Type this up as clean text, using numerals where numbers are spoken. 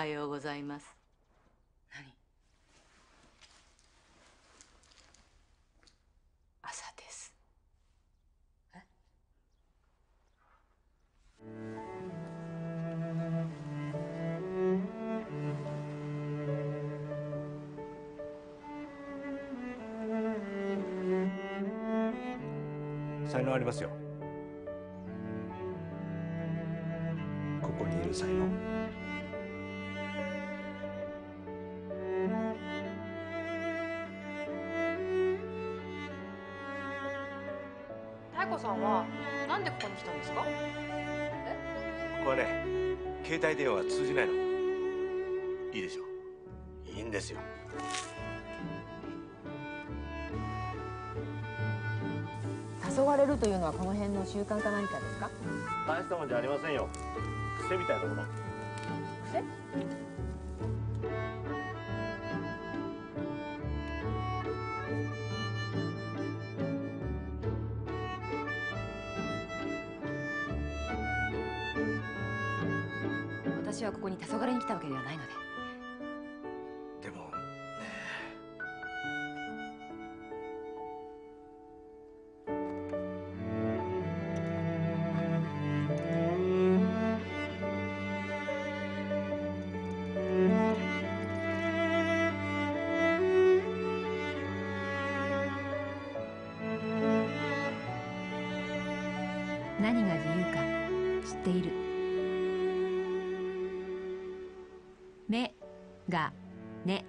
はようございます。何？朝です。え？才能ありますよ。ここにいる才能。お母さんはなんでここに来たんですか？ここはね、携帯電話は通じないの。いいでしょう。いいんですよ。誘われるというのはこの辺の習慣か何かですか？大したもんじゃありませんよ。癖みたいなもの。癖？私はここに黄昏に来たわけではないので。でもねえ。何が自由か知っている。メガネ。